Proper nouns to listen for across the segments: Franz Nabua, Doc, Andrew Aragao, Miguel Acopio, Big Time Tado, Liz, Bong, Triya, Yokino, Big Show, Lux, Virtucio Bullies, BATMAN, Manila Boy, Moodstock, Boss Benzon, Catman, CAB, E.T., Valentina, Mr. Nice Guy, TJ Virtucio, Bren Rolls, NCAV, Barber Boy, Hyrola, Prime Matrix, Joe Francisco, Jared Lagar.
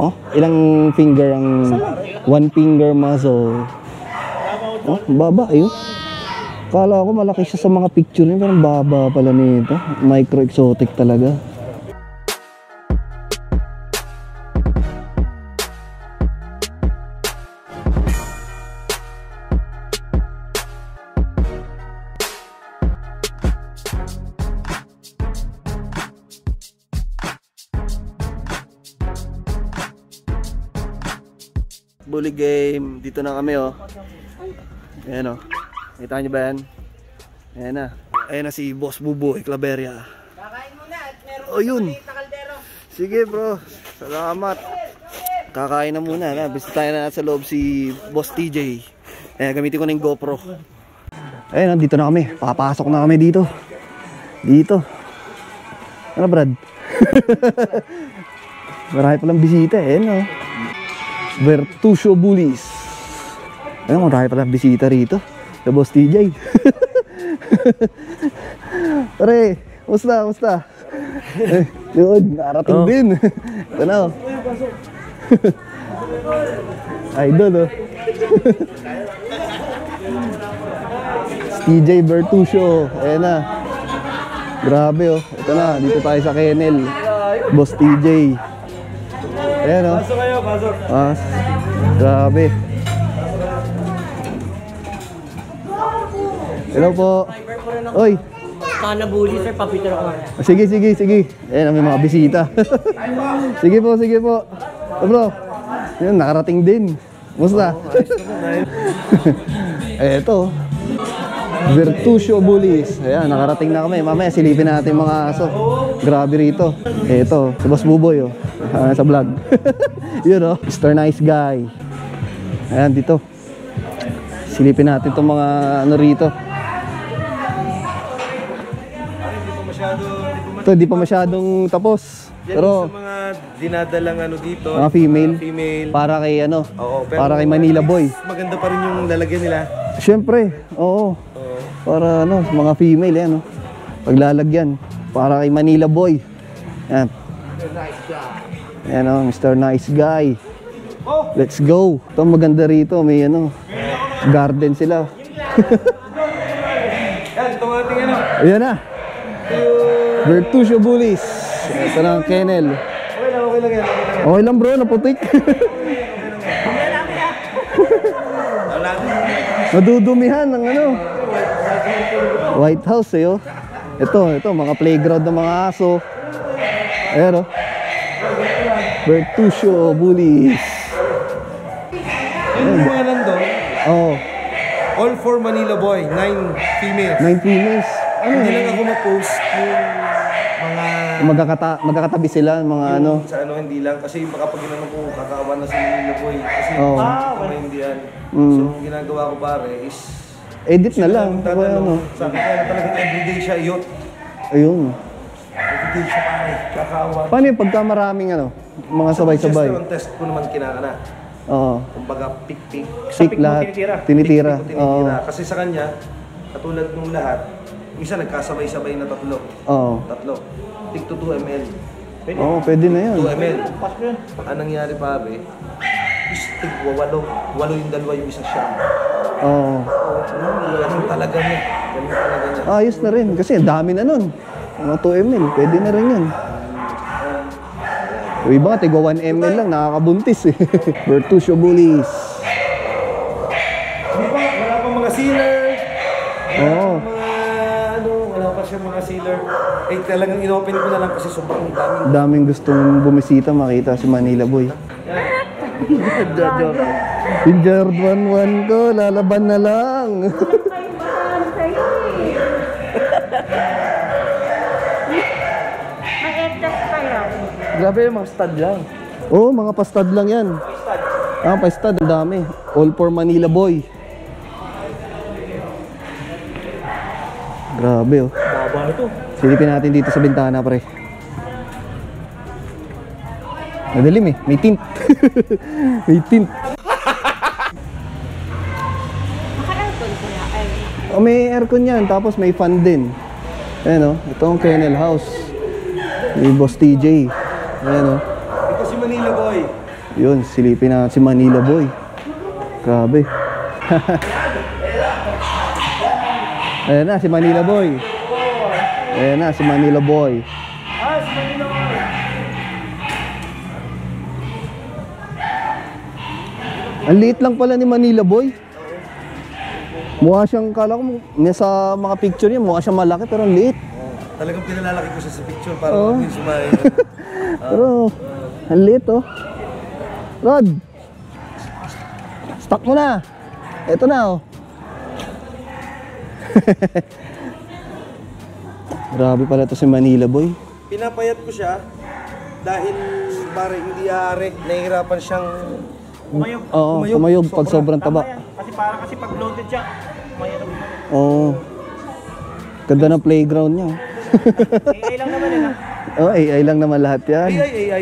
Oh, ilang finger ang one finger muscle. Oh, baba ayo. Kala ko malaki siya sa mga picture niya pero baba pala nito. Micro exotic talaga. Bully game. Dito na kami, oh. Ayan, oh. Kita nyo ba yan? Ayan na. Ayan na si Boss Buboy, Claberia. Kakain muna at meron oh, yun. Sa kaldero. Sige, bro. Salamat. Kakain na muna. Bisitahin na natin sa loob si Boss TJ. Ayan, gamitin ko na yung GoPro. Ayan, oh. Dito na kami. Papasok na kami dito. Dito. Ano, Brad? Marami palang bisita. Ayan, oh. Virtucio Bullies. Ano, marami pala bisita rito. The Boss TJ. Pare, musta, musta? Yun, narating din. Ito na, oh. Idol, oh. TJ Virtucio. Ayan na. Grabe, oh. Ito na, dito tayo sa kennel. Boss TJ. Ayan, oh. Pasok kayo, pasok. Grabe. Hello po. Oy. Panabuli, sir. Papicture ako. Sige, sige, sige. Ayan, may mga bisita. Sige po, sige po. Oh, bro. Ayan, nakarating din. Musta? Eto. Virtucio Bullies. Ayan, nakarating na kami. Mamaya silipin natin mga aso. Grabe rito. Eto, si Boss Buboy, oh. Sa vlog. Yun, oh. Mr. Nice Guy. Ayan, dito. Silipin natin itong mga ano rito. Ito, di pa masyadong tapos. Pero sa mga dinadalang ano dito. Mga female. Para kay ano. Oo, pero para kay Manila Boy. Maganda pa rin yung lalagyan nila. Siyempre. Oo. Para ano, mga female. Ayan, oh. Paglalagyan. Para kay Manila Boy. Ayan. Ayan, oh, Mr. Nice Guy. Let's go. Ito maganda rito. May ano, garden sila. Ayan, ito mga tingin, oh. Ayan na. Virtucio Bullies. Ito na ang kennel. Okay lang, okay lang yan. Okay lang, bro, naputik. Nadudumihan ng ano, White House, eh, oh. Ito, ito, mga playground ng mga aso. Ayan, oh. Virtucio Bullies. Yung mga nandun, all for Manila Boy, 9 females. 9 females. Hindi lang ako mag-post yung mga... Magkakatabi sila, mga ano. Sa ano, hindi lang. Kasi kapag ginanong ko, kakaawa na si Manila Boy. Kasi hindi yan. So, ang ginagawa ko, pare, is... Edit na lang. Sa akin, kaya talagang everyday siya, yun. Ayun. Everyday siya, pare. Kakaawa. Paano yung pagka maraming ano? Mga sabay-sabay. Sa test ko naman kinakana. Oo. Kumbaga, pick-pick. Sa pick mo tinitira. Tinitira. Kasi sa kanya, katulad ng lahat, isa nagkasabay-sabay na tatlo. Oo. Tatlo. Pick to 2 ml. Oo, pwede na yun. 2 ml. Ang nangyari pa, be, is tigwa 8. 8 yung dalawa, yung isa siya. Oo. Ganun talaga niya. Ayos na rin. Kasi dami na nun. Mga 2 ml. Pwede na rin yun. O iba nga, tigwa 1 ml lang, nakakabuntis eh. Virtucio Bullies. Wala pa mga sealer. Oo. Wala pa siya mga sealer. Eh talagang inopen ko na lang kasi sobrang daming. Daming gustong bumisita, makita si Manila Boy. Injured 1-1 ko, lalaban na lang. Grabe, mga stud lang. Oo, mga pa-stud lang yan. Pa-stud? Ah, pa-stud. Ang dami. All for Manila Boy. Grabe, oh. Baba na to. Silipin natin dito sa bintana, pare. Nadalim, eh. May tint. May tint. Maka-aircon ko na. Oh, may aircon yan. Tapos may fan din. Ayan, oh. Ito ang kennel house. May Boss TJ. Ayan, oh. Ito si Manila Boy. Yun, silipin na si Manila Boy. Grabe. Ayan na, si Manila Boy. Ayan na, si Manila Boy. Ang liit lang pala ni Manila Boy. Mukha siyang, kala ko, sa mga picture niya, mukha siyang malaki pero ang liit. Talagang pinalalaki ko siya sa picture para maging sumahin. Pero, ang liit oh. Rod! Stock mo na! Ito na oh. Grabe pala ito si Manila Boy. Pinapayat ko siya dahil para hindi aari, nahihirapan siyang umayog. Oo, umayog pag sobrang taba. Kasi para kasi pag bloated siya, umayog. Oo. Ganda ng playground niya. AI lang naman yun. Oo, AI lang naman lahat yan. AI.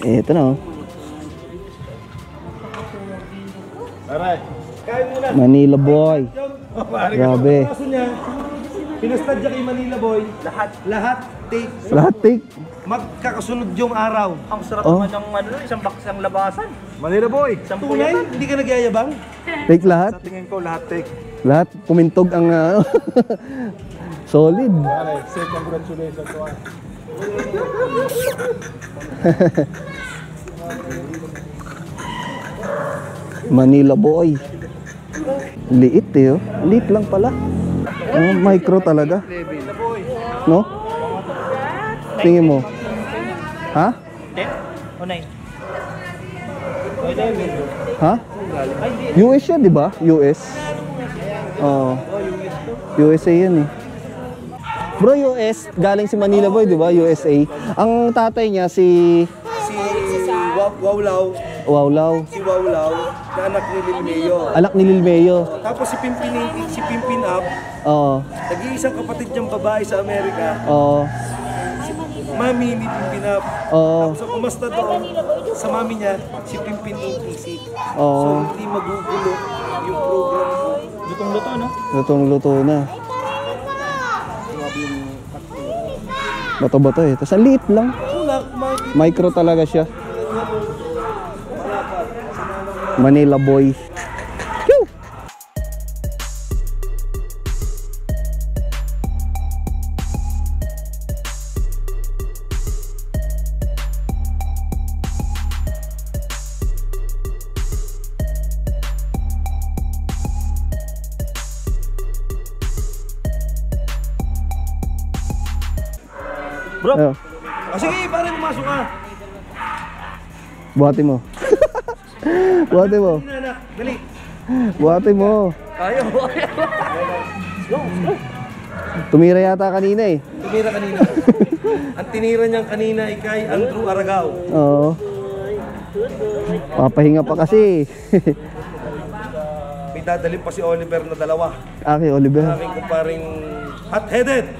Ito na oh. Aray. Manila Boy. Grabe. Pinastad niya kay Manila Boy. Lahat take. Lahat take. Magkakasunod yung araw. Ang sarap naman ng isang baksang labasan. Manila Boy. Tunay, hindi ka nagyayabang. Take lahat? Sa tingin ko, lahat take. Lahat, pumintog ang solid. Alright, say congratulations to us. Manila Boy. Liit eh oh. Liit lang pala. Oh, micro talaga. No? Tingin mo. Ha? 10 o 9? Ha? US yan, di ba? US. Oo. USA yan eh. Bro, US. Galing si Manila Boy, di ba? USA. Ang tatay niya Si Wawlaw. Si Wawlaw, na anak ni Lil Meo. Anak ni Lil Meo. Tapos si Pimpin, si Pimpin up. Oo. Nag-iisang kapatid niyang babae sa Amerika. Oo. Si mami ni Pimpin up. Oo. Tapos umasta doon sa mami niya, si Pimpinong Cris. Oo. So hindi magugulo yung program. Lutong-luto na. Lutong-luto na. Bato-bato eh. Tapos ang liit lang. Micro talaga siya. Manila Boy. Bro. O sige, pare, pumasok ka. Buhati mo. Buhati mo. Dali. Buhati mo. Ayaw. Tumira yata kanina eh. Tumira kanina. Ang tinira niyang kanina ikay Andrew Aragao. Oo. Papahinga pa kasi. May dadalhin pa si Oliver na dalawa. Aki, Oliver. Aming kumparing hot-headed.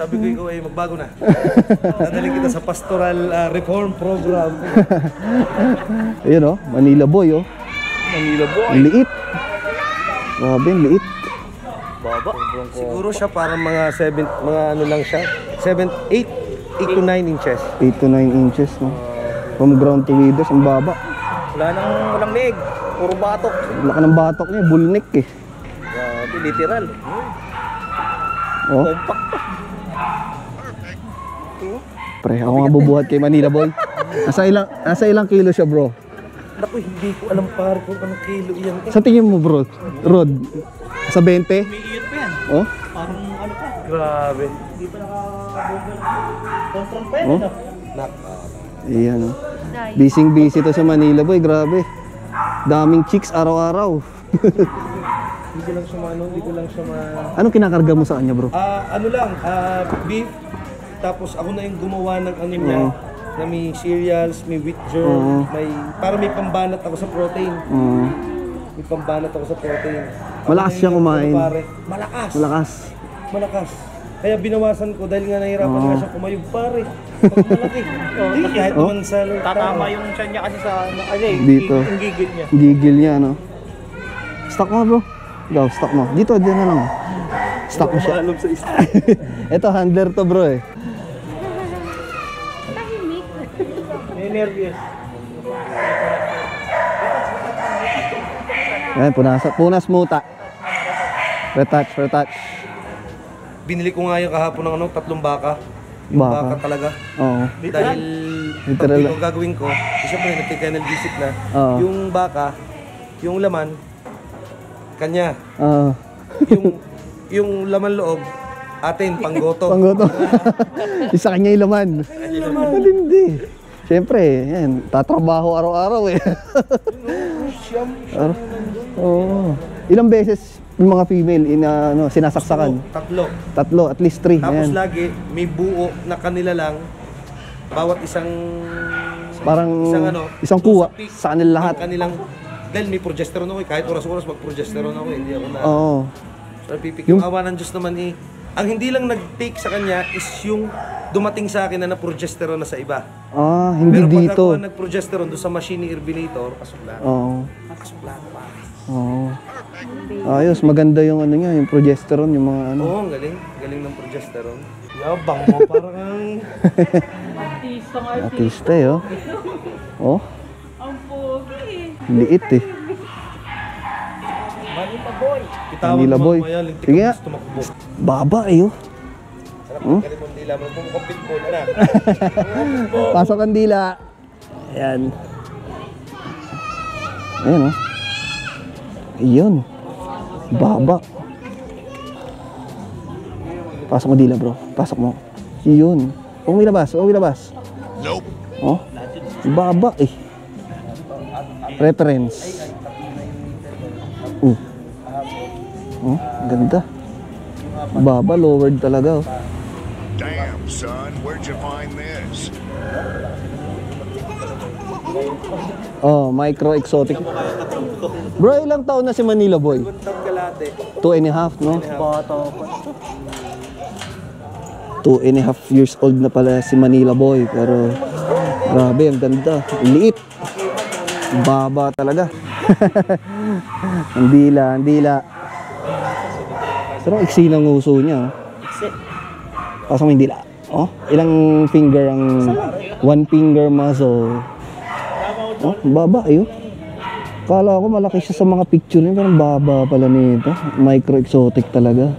Sabi ko ikaw ay magbago na. Dadalhin kita sa pastoral reform program. Ayun o, Manila Boy o. Manila Boy. Liit. Grabe, liit. Baba. Siguro siya parang mga 7, mga ano lang siya. 7, 8 to 9 inches. 8 to 9 inches no. From ground to widows, ang baba. Walang leg, puro batok. Wala ka ng batok niya, bull neck eh. Grabe, literal. Oh. Pre, ako nga bubuhat kay Manila Boy. Nasa ilang kilo siya, bro? Naku, hindi ko alam par kung anong kilo yan. Sa tingin mo, bro? Rod? Sa 20? May iit pa yan. Oh? Parang ano pa? Grabe. Hindi pa naka-control pa yan. Iyan, oh. Bising-busy to sa Manila Boy, grabe. Daming chicks araw-araw. Hindi ko lang siya ma... Anong kinakarga mo sa kanya, bro? Beef. Tapos ako na yung gumawa ng ano niya. Na may cereals, may wheat germ, para may pambanat ako sa protein. May pambanat ako sa protein. Malakas siya kumain. Malakas. Kaya binawasan ko dahil nga nahirapan nga siya kumayog, pare. Pag malaki. Hindi, kahit naman sa... Tatama yung siya niya kasi sa... Dito. Yung gigil niya. Gigil niya, no? Stock mo, bro. Go, stock mo. Dito, dyan na lang. Stock mo siya. Ito, handler to, bro eh. Tahimik. May nervyos. Ayan, punas muta. Retouch, retouch. Binili ko nga yung kahapon ng ano, 3 baka. Yung baka talaga. Oo. Dahil pag yung gagawin ko, siyempre nagkikennel visit na. Yung baka, yung laman, kanya. Yung laman loob, atin, panggoto. Panggoto. Isa kanya yung laman. Malindi. Siyempre, yan, tatrabaho araw-araw eh. Oo. Ilang beses yung mga female sinasaksakan? 3. 3, at least 3. Tapos lagi may buo na kanila lang bawat isang isang kuha sa kanila lahat. Dahil may progesterone ako eh, kahit oras-oras mag-progesterone ako eh, hindi ako na. Oo. So pipick yung awa ng Diyos naman eh. Ang hindi lang nag-take sa kanya is yung dumating sa akin na na-progesterone na sa iba. Ah, hindi dito. Pero pag ako nag-progesterone doon sa machine ni Irvinator, kasulano. Oo. Kasulano pa. Oo. Ayos, maganda yung ano niya, yung progesterone, yung mga ano. Oo, galing. Galing ng progesterone. Yabang mo, parang artista. Artista eh, oh. Oh. Ang pogi. Liit eh. Manila Boy. Manila Boy. Sige nga. Baba eh, oh. Sarap ang galing mong dila. Magpumukapit mo na. Pasok ang dila. Ayan. Ayan, oh. Iyon. Baba. Pasok mo dila, bro. Pasok mo. Iyon. Huwag mo ilabas. Huwag mo ilabas. Nope. Oh. Baba eh. Reference. Oh. Ganda. Baba, lowered talaga, oh. Damn, son. Where'd you find this? Oh, micro exotic. Bro, ilang taon na si Manila Boy? 2 and a half, no? 2 and a half years old na pala si Manila Boy. Pero, grabe, ang ganda. Liit. Baba talaga. Ang dila, ang dila. Sarang iksi ng uso niya. Pasok mo yung dila. Oh, ilang finger ang... 1 finger muscle. Oh, baba, ayun. Kala ko malaki siya sa mga picture niya, pero baba pala nito. Micro exotic talaga.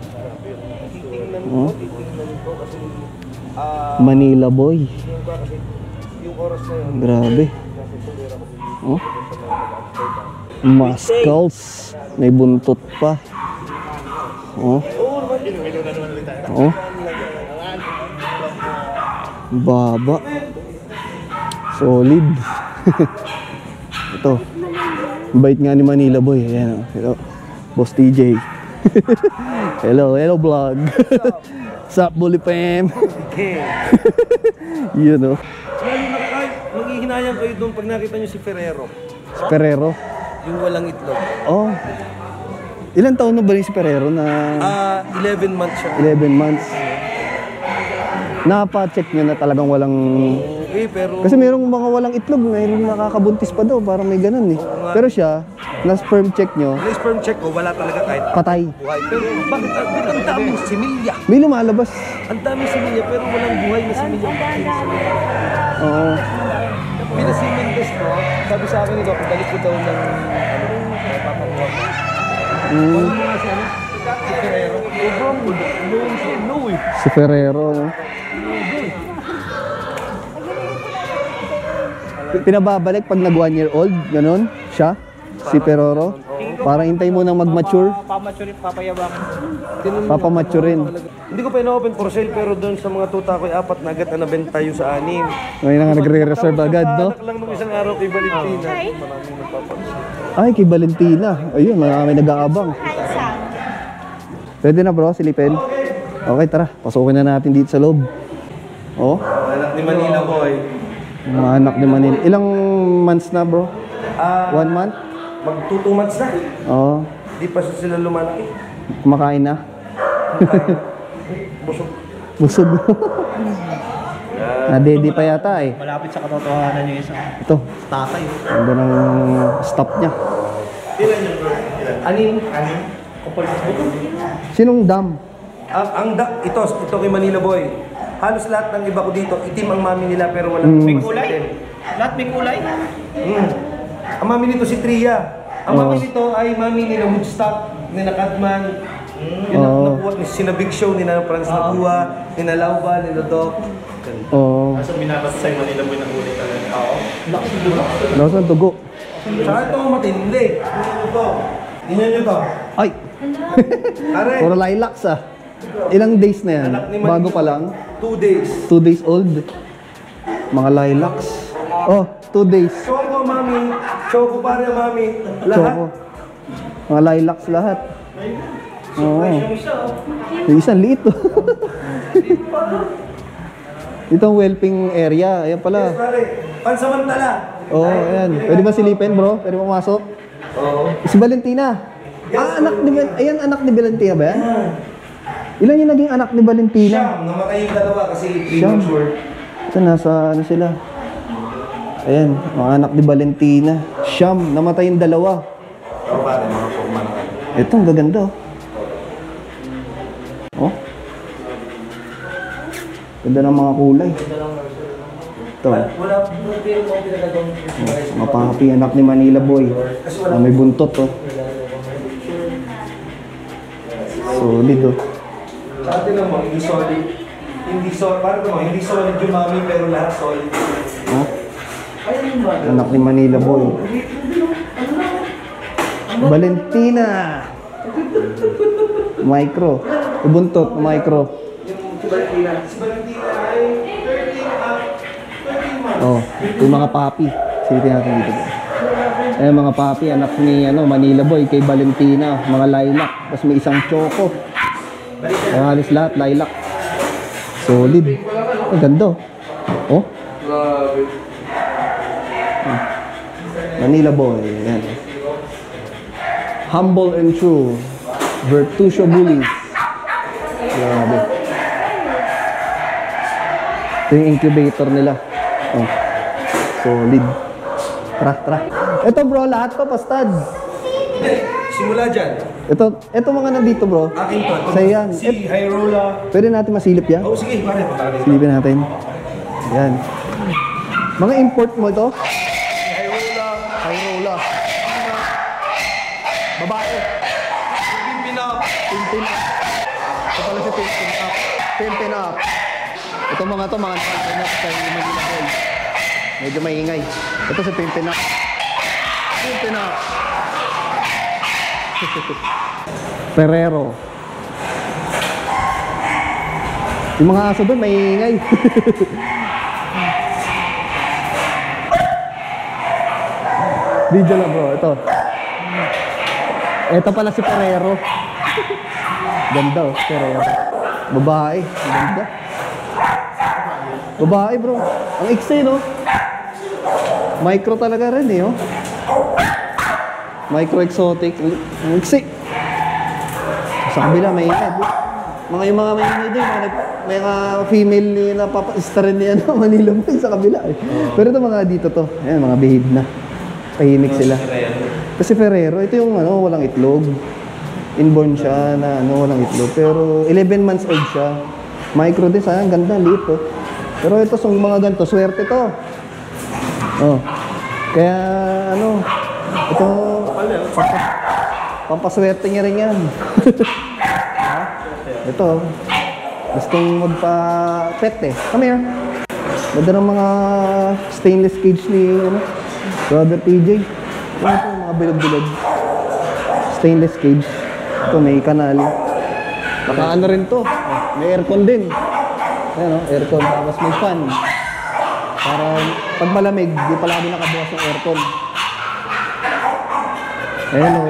Oh. Manila Boy. Grabe. Oh. Muscles. May buntot pa. Oh. Oh. Baba. Solid. Ito. Bait nga ni Manila Boy. Ayan, oh. Hello. Boss TJ. Hello, hello vlog. What's up, Bully Pam? You know. Maghihinayang kayo doon pag nakita nyo si Ferrero. Si Ferrero? Yung walang itlog. Oh. Ilan taon na ba rin si Ferrero na... 11 months siya. 11 months. Napa-check nyo na talagang walang... Okay, pero... Kasi merong mga walang itlog, merong nakakabuntis pa daw, parang may ganun eh. Pero siya, na-sperm check nyo. Na-sperm check ko, wala talaga kahit... Patay. Buhay. Pero bakit ang daming similya? May lumalabas. Ang daming similya, pero walang buhay na similya. Oo. Pinasimin test ko, sabi sa akin ito, pagdalit ko daw ng... Papakuha ko. Walang mga siya, si Ferrero. Si Ferrero, no? Pinababalik pag nag 1-year-old, ganun, siya, si Ferrero. Parang hintay mo nang mag-mature. Papamaturin, papayabangan. Papamaturin. Hindi ko pa ino-open for sale, pero doon sa mga tuta ko, 4 na agad na nabenta yung sa 6. Ngayon nga nagre-reserve agad, no? Anak lang nung isang araw kay Valentina. Ay, kay Valentina. Ayun, marami nag-aabang. Pwede na bro, silipin. Okay, tara. Pasukin na natin dito sa loob. Oh? Anak ni Manila Boy. Anak ni Manila. Ilang months na bro? 1 month? Mag 2 months na. Oo. Di pa sila lumalaki. Kumakain na? Busog. Busog. Nadedi pa yata eh. Malapit sa katotohanan yung isa. Ito. Tatay. Ganda ng stop niya. Ilan yun bro? Anin? Anin? Sinong dam? Ang dam. Ito kay Manila Boy. Halos lahat ng iba ko dito, itim ang mami nila pero walang may kulay. Lahat may kulay? Ang mami nito si Triya. Ang mami nito ay mami nila Moodstock, nila Catman, yun ang nabuhat ni sina Big Show, nila Franz Nabua, nila Laoba, nila Doc. So minabas sa'yo Manila Boy ng ulit talaga. Oo. Lakas ang dugo. Lakas ang dugo. Saka ito matindi. Tingnan nyo to. Ay! Puro lilacs ah. Ilang days na yan? Bago pa lang? 2 days. 2 days old? Mga lilacs. Oh, 2 days. Choco, mami. Choco pare, mami. Lahat. Mga lilacs lahat. Yung isang liit to. Itong whelping area. Ayan pala. Yes, pare. Pansamantala. Oo, ayan. Pwede ba silipin, bro? Pwede ba pumasok? Oo. Si Valentina. Ah, anak ni Valentina. Ayan, anak ni Valentina ba yan? Ilan yung naging anak ni Valentina? Siyam. Namatay yung dalawa kasi premature. Ito, nasa ano sila? Ayan, mga anak ni Valentina. Siyam. Namatay yung dalawa. Pero pare, mga pagmanakan. Ito, ang gaganda oh. Oh. Ganda ng mga kulay. Ito. Mapahapi anak ni Manila Boy. May buntot oh. Solid oh. Lahat din naman, hindi solid. Hindi solid. Parang naman, hindi solid yung mami pero lahat solid. Oh. Anak ni Manila Boy. Valentina. Micro. Buntot, micro. Si Valentina ay 13 up, 13 months. Oh, yung mga papi. Silitin natin dito. Ayan mga papi, anak ni Manila Boy kay Valentina. Mga lilac. Tapos may isang choco. Ayan halos lahat, lilac. Solid. Ang ganda. Oh. Manila Boy. Ayan. Humble and true. Virtucio Bullies. Grabe. Ito yung incubator nila. Oh. Solid. Tra, tra. Ito bro, lahat pa pastads. Simula dyan. Ito mga nandito bro. Akin to. Sayan. Si Hyrola. Pwede natin masilip yan? Oo, sige. Silipin natin. Ayan. Mga import mo ito? Si Hyrola. Hyrola. Babae. Si Pimpinap. Pimpinap. Ito pala si Pimpinap. Pimpinap. Ito mga to, mga Pimpinat sa Manila Boy. Medyo maingay. Ito sa Pimpinat. Pimpinat. Ferrero. Yung mga aso doon, maingay. Video lang bro, ito. Ito pala si Ferrero. Ganda oh, Ferrero. Babae, ganda. Babae bro, ang ikse no? Micro talaga rin eh oh. Micro exotic, ang ikse. Sa kabila may inad. Mga may inad eh, mga female na papasta rin niya na Manila mo sa kabila eh. Pero ito mga dito to, ayan mga behave na. Tahimik sila. Kasi Ferrero, ito yung walang itlog. Inborn siya na walang itlog. Pero 11 months old siya. Micro din, sayang ganda, liit oh. Pero ito sa mga ganito, swerte to. Oh. Kaya ito pampaswerte niya rin yan. Ito, gustong magpa-pet eh. Come here. Ganda ng mga stainless cage ni Brother TJ. Ito, mga bilog-bilog. Stainless cage. Ito, may kanal. Nakaano rin to. May aircon din. Ayan o, aircon. Tapos may fan. Para pag malamig, di palagi nakabukas yung aircon. Hello.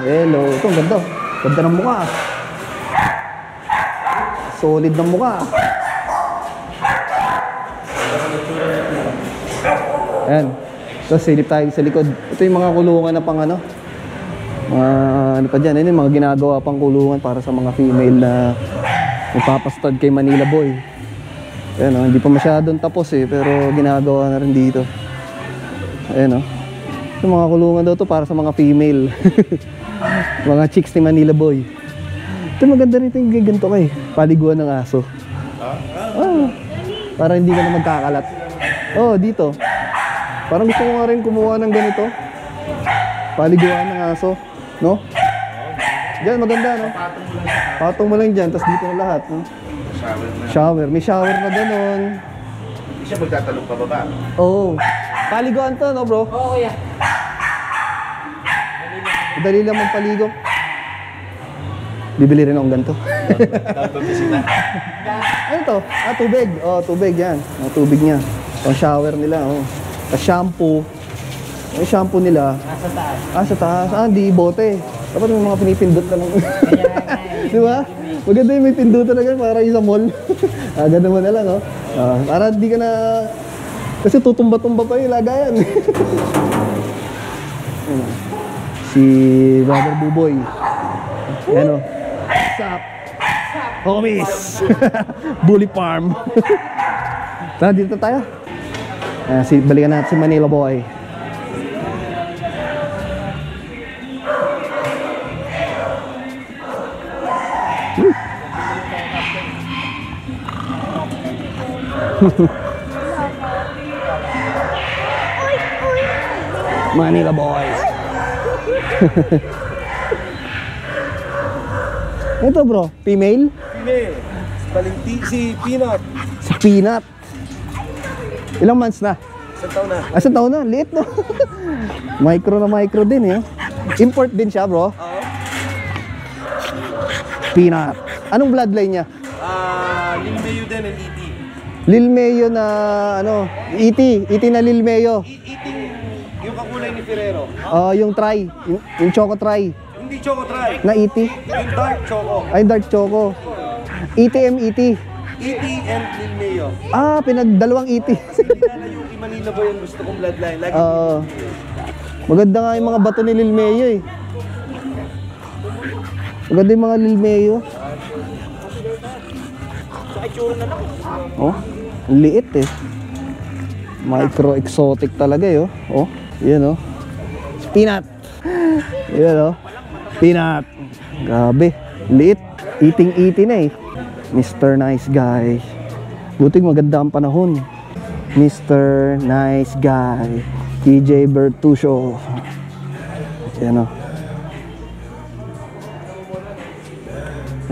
Hello. Ito, ang ganda. Ganda ng mukha. Solid ng mukha. Ayan. Tapos silip tayo sa likod. Ito yung mga kulungan na pang ano pa dyan. Ayan yung mga ginagawa pang kulungan para sa mga female na magpapastad kay Manila Boy. Ayan o, hindi pa masyadong tapos eh, pero ginagawa na rin dito. Ayan o, yung mga kulungan daw to para sa mga female. Mga chicks ni Manila Boy. Ito maganda rin yung ganito kay paliguan ng aso. Para hindi ka na magkakalat. Oh, dito. Parang gusto ko nga rin kumuha ng ganito. Paliguan ng aso, no? Diyan, maganda, no? Patong mo lang dyan, tapos dito na lahat, no? Shower. May shower na ganun. Hindi siya magtatalong pababa. Oo. Paliguan to, no, bro? Oo, yeah. Dali lang magpaligo. Bibili rin akong ganito. Ano to? Ah, tubig. Oh, tubig yan. Ang tubig niya. Ang shower nila. Oh. Ang shampoo. Ang shampoo nila. Ah, sa taas. Ah, sa taas. Ah, di bote. Dapat may mga pinipindot na lang. Di ba? Maganda yung may pindutan na ganyan para yung sa mall. Ah, ganda mo na lang, oh. Ah, para di ka na... Kasi tutumba-tumba pa yung lagayan. Si Barber Boy. Ano? Sup? Homies! Bully farm. Tara, dito tayo. Balikan natin si Manila Boy. Manila Boy. Ito, bro, female? Female. Si Peanut. Si Peanut. Ilang months na? Isang taon na. Isang taon na. Liit, no? Micro na micro din, eh. Import din siya, bro. Oo. Peanut. Anong bloodline niya? Lil Meo din and E.T. Lil Meo na, ano, E.T. E.T. na Lil Meo. E.T. yung kakulay ni Ferrero. Oo, yung try. Yung choco try. Hindi Choco Try. Na E.T.? Yung Dark Choco. Ay, Dark Choco. ETM E.T. E.T. and Lil Meo. Ah, pinagdalawang E.T. Kasi nila yung Manila Boy yung gusto kong bloodline. Lagi maganda nga yung mga bato ni Lil Meo, eh. Maganda yung mga Lil Meo. Oh, liit, eh. Micro-exotic talaga, eh. Oh, yun, oh. Peanut. Yun, oh. Peanut. Grabe. Liit. Eating na, eh. Mr. Nice Guy. Buting maganda ang panahon. Mr. Nice Guy. TJ Virtucio. Yan, o.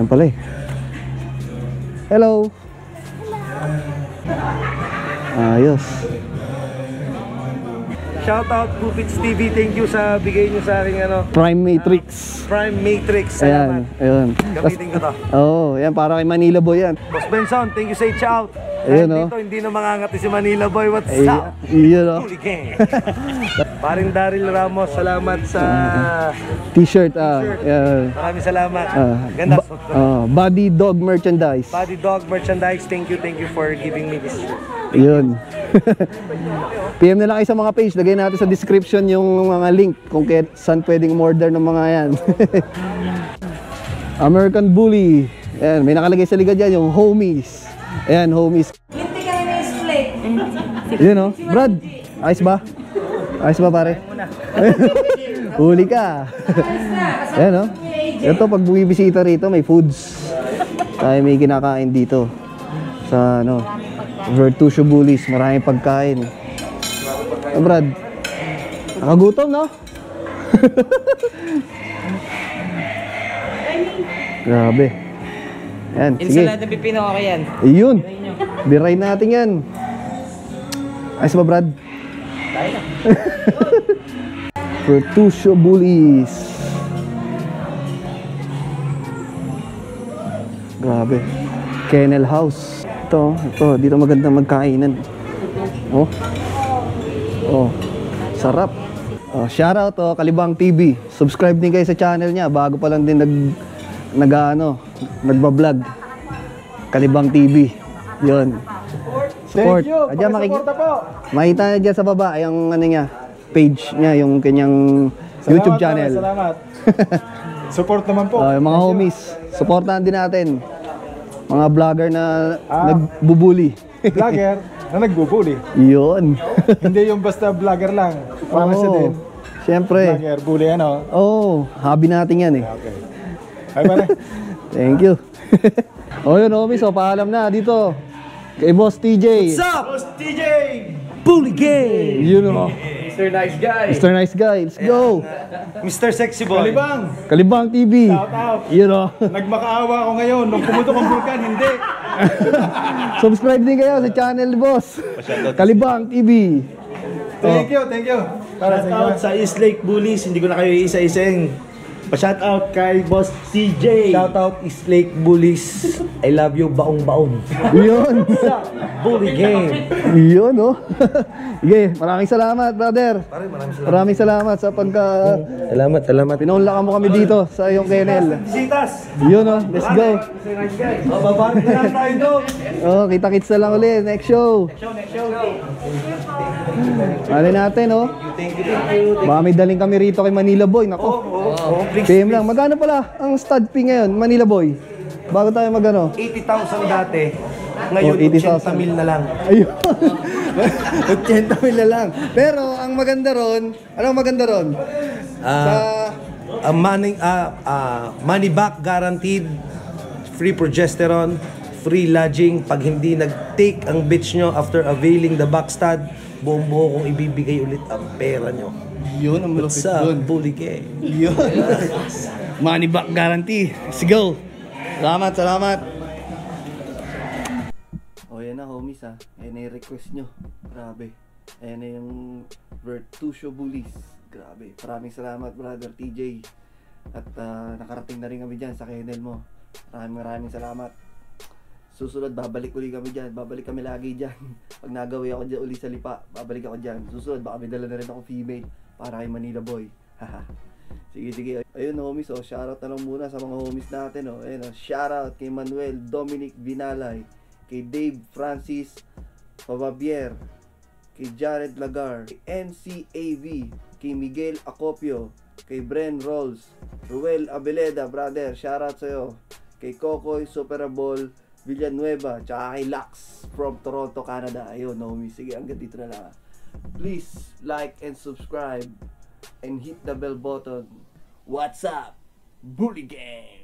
Yan pala, eh. Hello. Ayos. Shoutout Pupitz TV, thank you sa bigay nyo sa aking ano, Prime Matrix. Prime Matrix. Ayan, ayan. Gamitin ko to. Oo, yan, para kay Manila Boy yan. Boss Benzon, thank you sa each out. Ayan, no? Dito, hindi na mangangati si Manila Boy. What's up? Ayan, no? Holy gang. Paring Daryl Ramos, salamat sa... T-shirt, ayan. Maraming salamat. Ganda. Body dog merchandise. Body dog merchandise, thank you for giving me this shirt. Yun. PM na lang kayo sa mga page. Lagay natin sa description yung mga link kung saan pwedeng order ng mga yan. American Bully. Ayan, may nakalagay sa ligad yan yung homies. Ayan, homies. Minti ka na Eastlake. Yun, no? Brad, ayos ba? Ayos ba, pare? Huli ka. Ayan, no? Ito, pag bumibisita rito, may foods. Tayo may kinakain dito. Sa, ano... Virtucio Bullies, maraming pagkain. Oh, Brad, nakagutom, no? Grabe. Ayan, sige. Insalada pipino ako yan. Ayun, biray natin yan. Ayos ba, Brad? Tayo na. Virtucio Bullies. Grabe. Kennel House. Ito, dito maganda magkainan. Oh. Oh. Sarap. Oh, shout out to Kalibang TV. Subscribe din kayo sa channel niya. Bago pa lang din nagba-vlog. Kalibang TV. 'Yon. Support. Ayan, makita niyo diyan sa baba yung ano niya, page niya, yung kanyang salamat YouTube channel. Salamat. Support naman po. Mga homies, supportahan din natin. Mga vlogger na nagbubuli. Vlogger na nagbubuli. Yun. Hindi yung basta vlogger lang. Parang siya din. Siyempre. Vlogger, bully, ano? Oo. Hobby natin yan, eh. Okay. Hi, pare. Thank you. O, yun, homies. So, paalam na dito. Kay Boss TJ. What's up? Boss TJ! Bully Gang! You know. Mr. Nice Guy. Mr. Nice Guy, let's go! Mr. Sexy Boy. Kalibang! Kalibang TV. Shout out. You know. Nagmakaawa ako ngayon. Nung pumutok ang vulkan, hindi. Subscribe din kayo sa channel ni Boss. Kalibang TV. Thank you, thank you. Shout out sa Eastlake Bullies. Hindi ko na kayo iisa-iseng. Pa-shout out kay Boss TJ. Shout out Eastlake Bullies. I love you, baong-baong. Yun. Bully Gang. Yun, no? Okay, maraming salamat, brother. Maraming salamat sa pagka... Salamat, salamat. Pinaunlakan mo kami dito sa iyong kennel. Visitas. Yun, no? Let's go. Babarik na lang tayo doon. Oh, kita-kits na lang ulit. Next show. Next show. Ano natin, no? Thank you. Baka may daling kami rito kay Manila Boy. Nako. PM lang. Magkano pala ang stud fee ngayon, Manila Boy? Bago tayo magano? 80,000 dati. Ngayon, 80,000 na lang. Ayun. 80,000 na lang. Pero ang maganda ron, anong maganda ron? Money back guaranteed, free progesterone, free lodging. Pag hindi nag-take ang bitch nyo after availing the back stud, buong-buo kong ibibigay ulit ang pera nyo. Yun ang malapit doon. Bully Gang. Yun. Money back guarantee. Let's go. Salamat, salamat. O yan na homies ha. Ayan na yung request nyo. Grabe. Ayan na yung Virtucio Bullies. Grabe. Maraming salamat brother TJ. At nakarating na rin kami dyan sa kennel mo. Maraming salamat. Susunod babalik ulit kami dyan. Babalik kami lagi dyan. Pag nagawi ako dyan ulit sa lipa, babalik ako dyan. Susunod baka may dala na rin ako female para kay Manila Boy. Haha. Sige. Ayun homies, oh, shoutout na lang muna sa mga homies natin. Oh. Ayun, oh, shoutout kay Manuel Dominic Vinalay, kay Dave Francis Pavabier, kay Jared Lagar, kay NCAV, kay Miguel Acopio, kay Bren Rolls, Ruel Abeleda, brother, shoutout sa'yo, kay Kokoy Superable Villanueva, tsaka kay Lux from Toronto, Canada. Ayun homies, sige, hanggang dito na lang. Please like and subscribe and hit the bell button. What's up, Bully Gang?